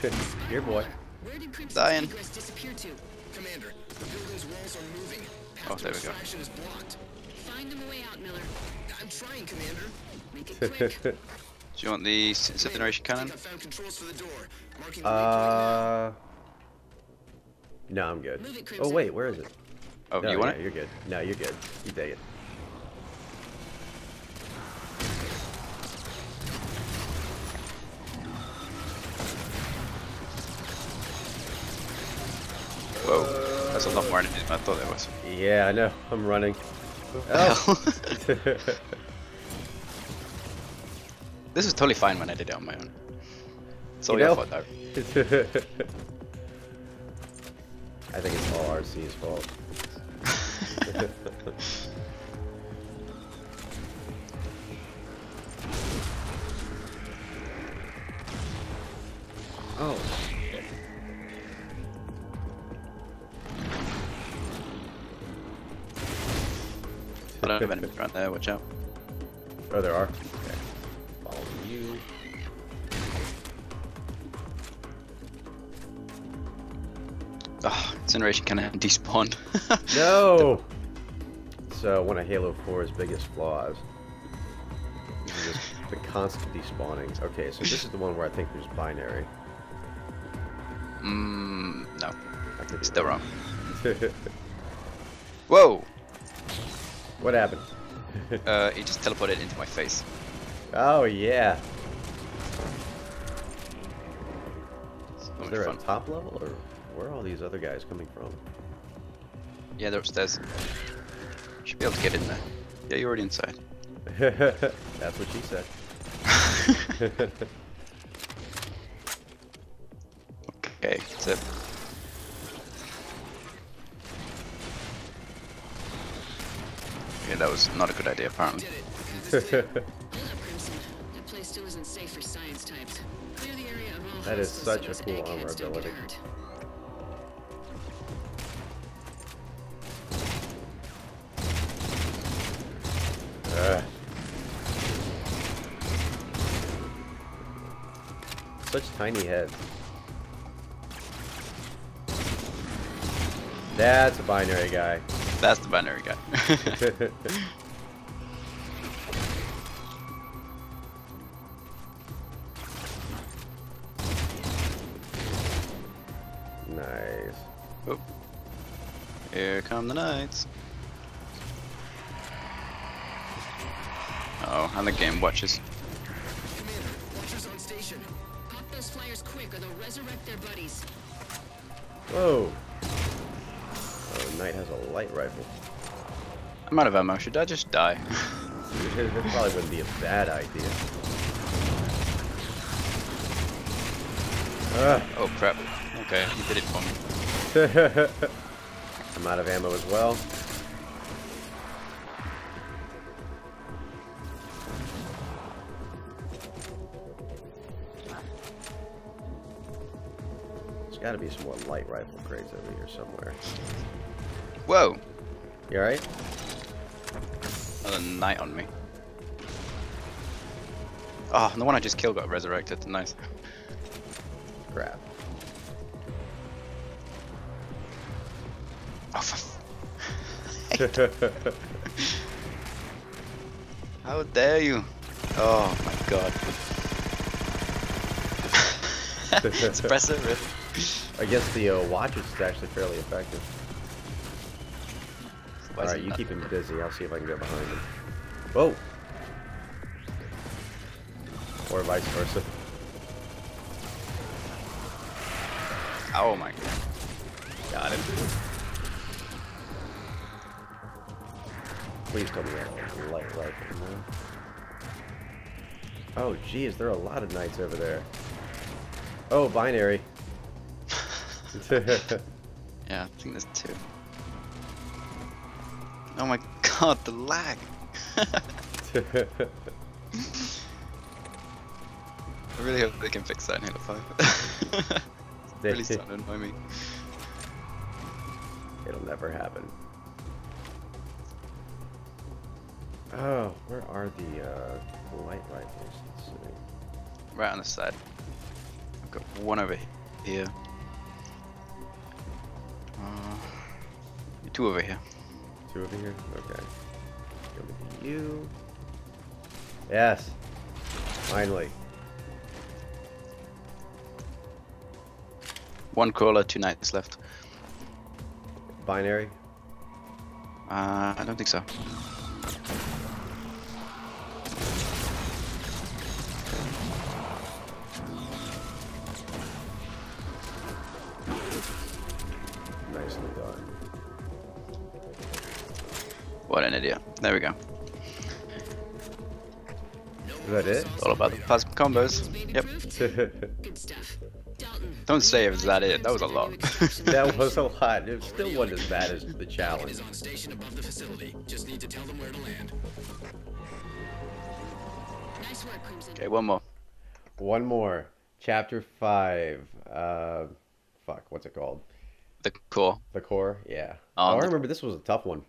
good. Here, boy. Where did Crimson Dying. Disappear to? Commander, the building's walls are moving. Oh, there we go. Find them a way out, Miller. I'm trying, Commander. Make it quick. Do you want the incineration cannon? Uh, no, I'm good. It, oh wait, where is it? Oh, no, you want yeah, it? You're good. No, you're good. You take it. Whoa. That's a lot more than I thought it was. Yeah, I know. I'm running. Oh. This is totally fine when I did it on my own. It's all you your know? fault, though. I think it's all R C's fault. Oh. I don't have enemies around there, watch out. Oh, there are. Okay. Follow you. Ah, oh, incineration cannon despawned. No! So, one of Halo four's biggest flaws is the constant despawnings. Okay, so this is the one where I think there's binary. Mmm, no. It's still wrong. Whoa! What happened? uh, it just teleported into my face. Oh yeah. Is there a top level, or where are all these other guys coming from? Yeah, they're upstairs. Should be able to get in there. Yeah, you're already inside. That's what she said. Okay, that's it. Yeah, that was not a good idea, apparently. That is such a cool armor ability. Uh, such tiny heads. That's a binary guy. That's the binary guy. Nice. Oh. Here come the knights. Oh, and the game watches. Commander, watchers on station. Pop those flyers quick or they'll resurrect their buddies. Whoa. Knight has a light rifle. I'm out of ammo. Should I just die? It probably wouldn't be a bad idea. Uh, oh crap. Okay, you did it for me. I'm out of ammo as well. Gotta be some more light rifle crates over here somewhere. Whoa! You alright? Another knight on me. Oh, the one I just killed got resurrected. Nice. Crap. Oh, for how dare you? Oh my god. Suppressor riff. I guess the uh, watch is actually fairly effective. Alright, you keep him busy. I'll see if I can get behind him. Whoa! Or vice versa. Oh my god. Got him. Please tell me that light rifle. Man. Oh geez, there are a lot of knights over there. Oh, binary. Yeah, I think there's two. Oh my god, the lag! I really hope they can fix that in Halo five. It's really starting to annoy me. It'll never happen. Oh, where are the uh, light rifles? Let's see. Right on the side. I've got one over here. Uh, two over here. Two over here? Okay. Over to you. Yes! Finally. One crawler, two knights left. Binary? Uh, I don't think so. Nicely done. What an idiot. There we go. Is that it? It's all about the plasma combos. Yep. Good stuff. Don't say it was that it. That was a lot. That was a lot. It still wasn't as bad as the challenge. Okay, one more. One more. Chapter five. Uh, fuck, what's it called? The core. The core. Yeah. Um, oh, I remember this was a tough one.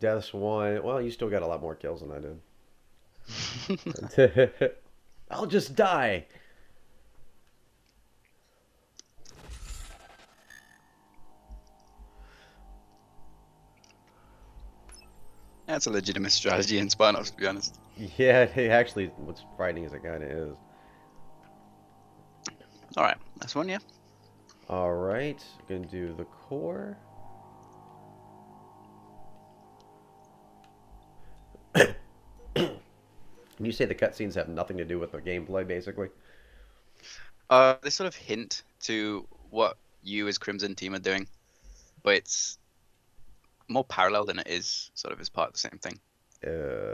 Deaths one. Well, you still got a lot more kills than I did. I'll just die. That's a legitimate strategy in Spartan Ops, to be honest. Yeah, it actually, what's frightening is it kind of is. All right, last one, yeah. All right, I'm gonna do the core. Can you say the cutscenes have nothing to do with the gameplay, basically? Uh, they sort of hint to what you as Crimson team are doing, but it's more parallel than it is sort of as part of the same thing. Uh,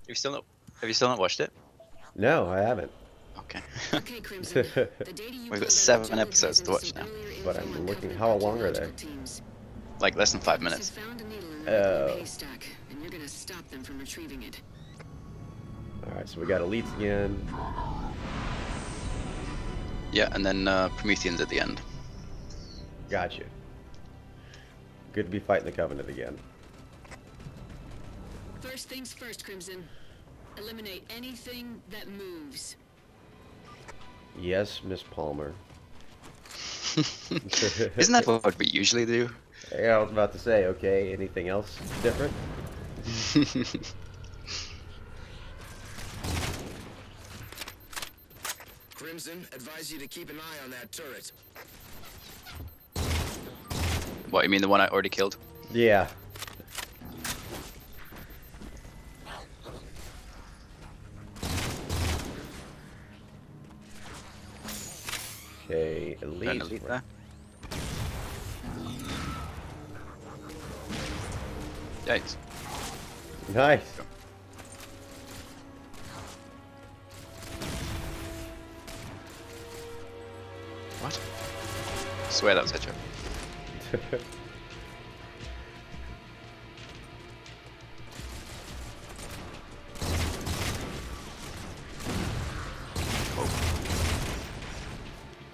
have you still not? Have you still not watched it? No, I haven't. Okay. Okay, Crimson. We've got seven episodes to watch now. But I'm looking. How long are they? Like less than five minutes. Oh. Stop them from retrieving it. Alright, so we got elites again. Yeah, and then uh, Prometheans at the end. Gotcha. Good to be fighting the Covenant again. First things first, Crimson. Eliminate anything that moves. Yes, Miss Palmer. Isn't that what we usually do? Yeah, I was about to say, okay, anything else different? Crimson, advise you to keep an eye on that turret. What, you mean the one I already killed? Yeah. Okay, at least there. Yikes. Nice. What? I swear that was a headshot.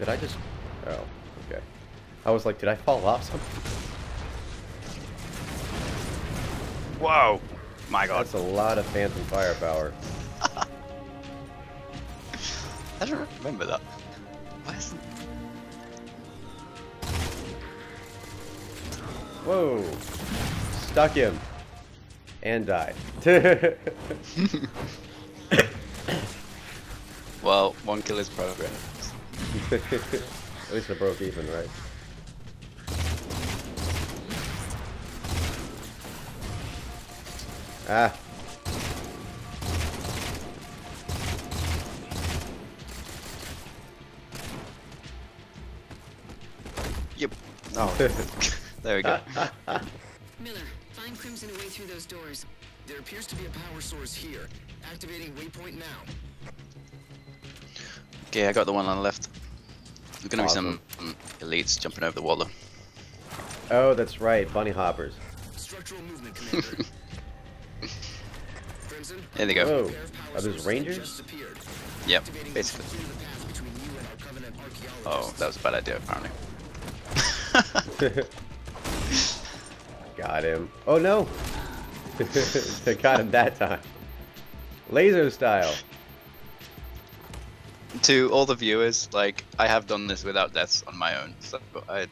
Did I just... Oh, okay. I was like, did I fall off something? Whoa! My god. That's a lot of phantom firepower. I don't remember that. Why isn't... Whoa! Stuck him. And died. Well, one kill is progress. At least I broke even, right? Ah. Yep. Oh. There we go. Miller, find Crimson away through those doors. There appears to be a power source here. Activating waypoint now. Okay, I got the one on the left. There's gonna awesome. be some elites jumping over the wall though. Oh, that's right, bunny hoppers. Structural movement, Commander. Crimson, there they go. Whoa. Are those Rangers? Yep, basically. Oh, that was a bad idea, apparently. Got him. Oh no! They got him that time. Laser style. To all the viewers, like, I have done this without deaths on my own, so I, you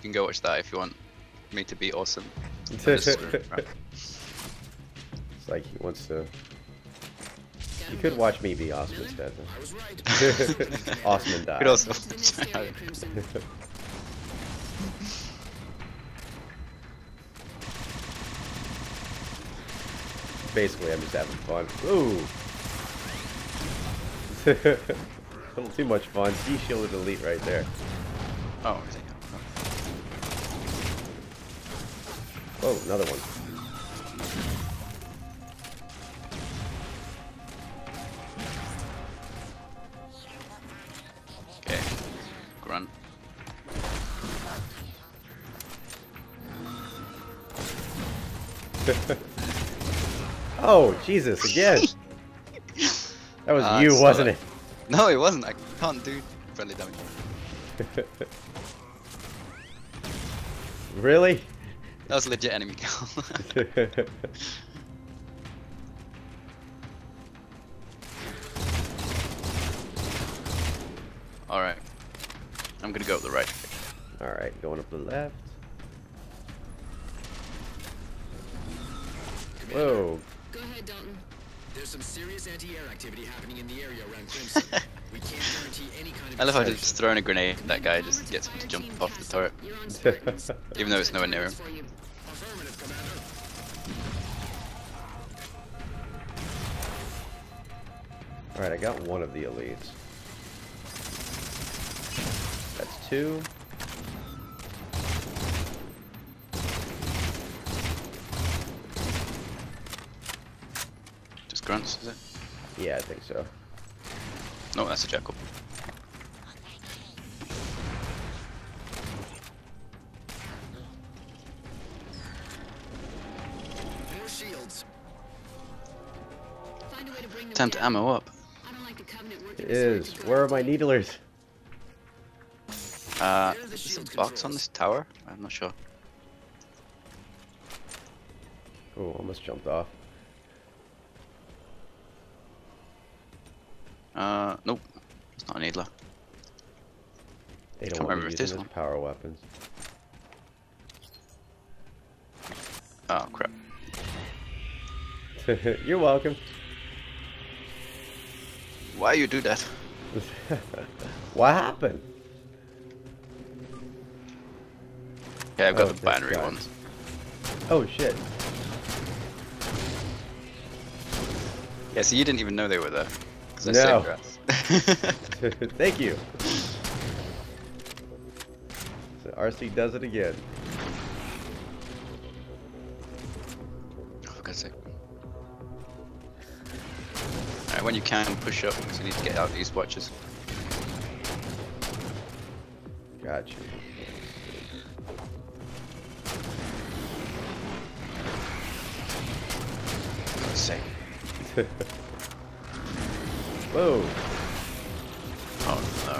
can go watch that if you want me to be awesome. It's like he wants to... You could watch me be awesome instead. Awesome and die. You could also basically, I'm just having fun. Ooh! A little too much fun. D-shielded elite right there. Oh, is it? Oh. Whoa, another one. Okay. Grunt. Oh, Jesus, again. That was uh, you, wasn't it? No, it wasn't. I can't do friendly damage. Really? That was a legit enemy kill. Alright. I'm gonna go up the right. Alright, going up the left. Whoa. Go ahead, Dalton. There's some serious anti-air activity happening in the area around Crimson. We can't guarantee any kind of... I love how just throwing a grenade, that guy just gets him to jump off the turret. Even though it's nowhere near him. Alright, I got one of the elites. That's two. Grunts, is it? Yeah, I think so. No, that's a jackal. More shields. Find a way to bring them Time down. to ammo up. I don't like the Covenant working it is. Where are my needlers? Uh, is there a box on this tower? I'm not sure. Oh, almost jumped off. Uh, nope. It's not a needler. They don't remember if this one. Power weapons. Oh crap! You're welcome. Why you do that? What happened? Yeah, I've got oh, the binary ones. Oh shit! Yeah, so you didn't even know they were there. No. Thank you. So R C does it again. Oh, for God's sake. Alright, when you can, push up because you need to get out of these watches. Gotcha. For God's sake. Whoa! Oh no.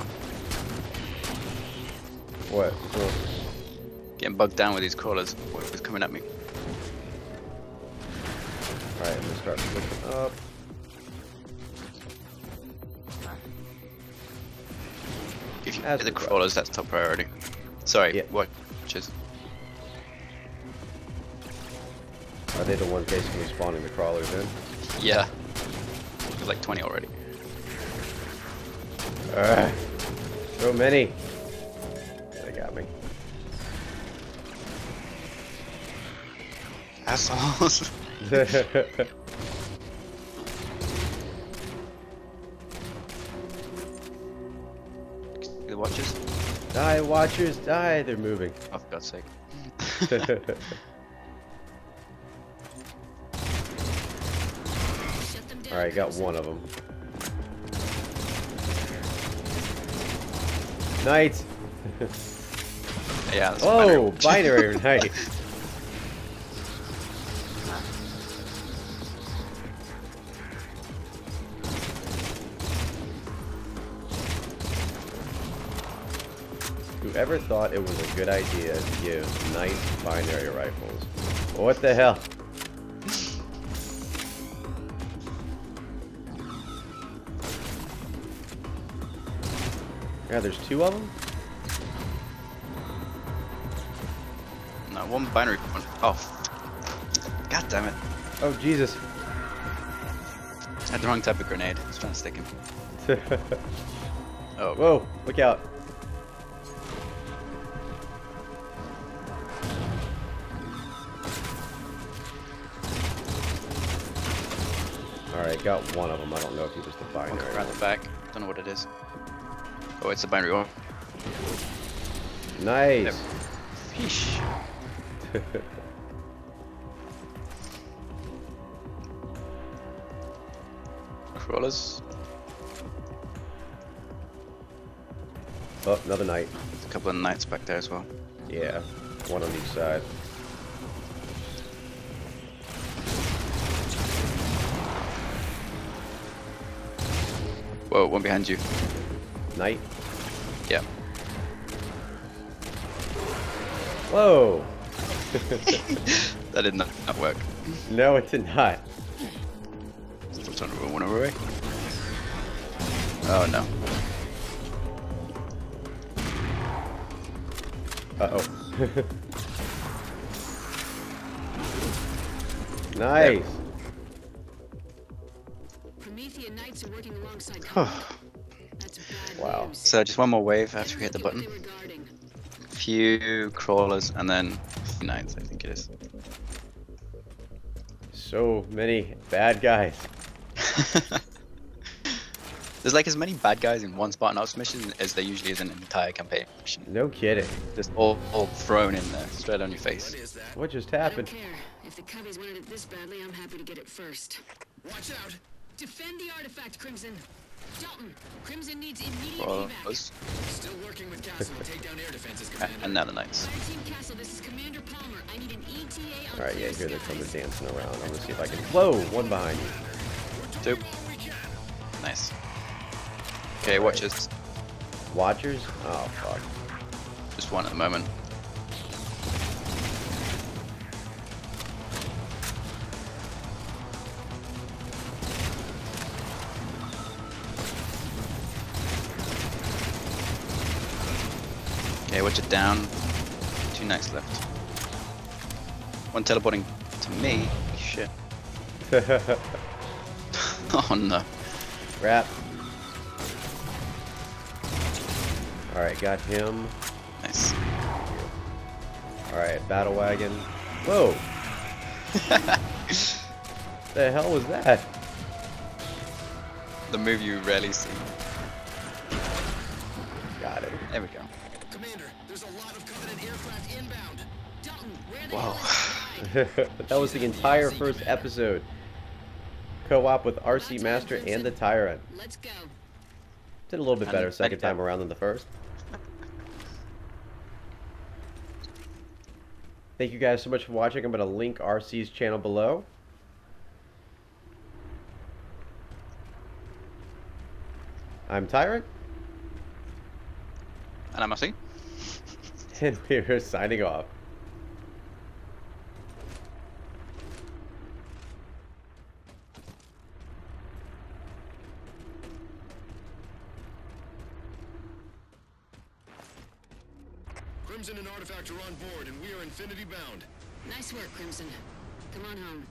What? What? Getting bugged down with these crawlers. What was coming at me? All right, I'm gonna start looking up. If you hit the crawlers, that's top priority. Sorry, yeah. What? Cheers. Are they the ones basically spawning the crawlers in? Yeah. There's like twenty already. Alright. So many. They got me. Assholes. The watchers? Die, watchers, die! They're moving. Oh, for God's sake. Alright, got one of them. Knight! Yeah, oh, binary, binary knight! Whoever thought it was a good idea to give knight binary rifles? What the hell? Yeah, there's two of them? No, one binary one. Oh. God damn it. Oh, Jesus. I had the wrong type of grenade. I was trying to stick him. Oh. Whoa, look out. Alright, got one of them. I don't know if you just defined it. Right at the back. Don't know what it is. Oh, it's a binary one. Nice. Fish. Crawlers. Oh, another knight. There's a couple of knights back there as well. Yeah, one on each side. Whoa, one behind you. Knight? Yeah. Whoa! That did not, not work. No, it did not. Still trying to run one away. Oh no. Uh oh. Nice! Promethean Knights are working alongside. Wow. So just one more wave after we hit the button. A few crawlers and then nines, I think it is. So many bad guys. There's like as many bad guys in one Spartan Ops mission as there usually is in an entire campaign mission. No kidding. Just all, all thrown in there, straight on your face. What, is that? What just happened? I don't care. If the Coveys wanted it this badly, I'm happy to get it first. Watch out! Defend the artifact, Crimson. Dalton, Crimson needs immediate evac. Still working with Castle to take down air defenses, Commander. And now the Knights. Fireteam Castle, this is Commander Palmer. I need an E T A on. Alright, yeah, here they come dancing around. I'm gonna see if I can. Whoa, one behind you. Two. Nice. Okay, watchers. Watchers? Oh, fuck. Just one at the moment. Okay, watch it down. Two knights left. One teleporting to me. Shit. Oh no. Wrap. Alright, got him. Nice. Alright, battle wagon. Whoa! The hell was that? The move you rarely see. Got it. There we go. Commander, there's a lot of Covenant aircraft inbound. Dalton, wow. That was the entire first episode. Co-op with R C Master and the Tyrant. Let's go. Did a little bit better second time around than the first. Thank you guys so much for watching. I'm going to link R C's channel below. I'm Tyrant. And I'm R C. Captain Pierce signing off. Crimson and Artifact are on board, and we are Infinity bound. Nice work, Crimson. Come on home.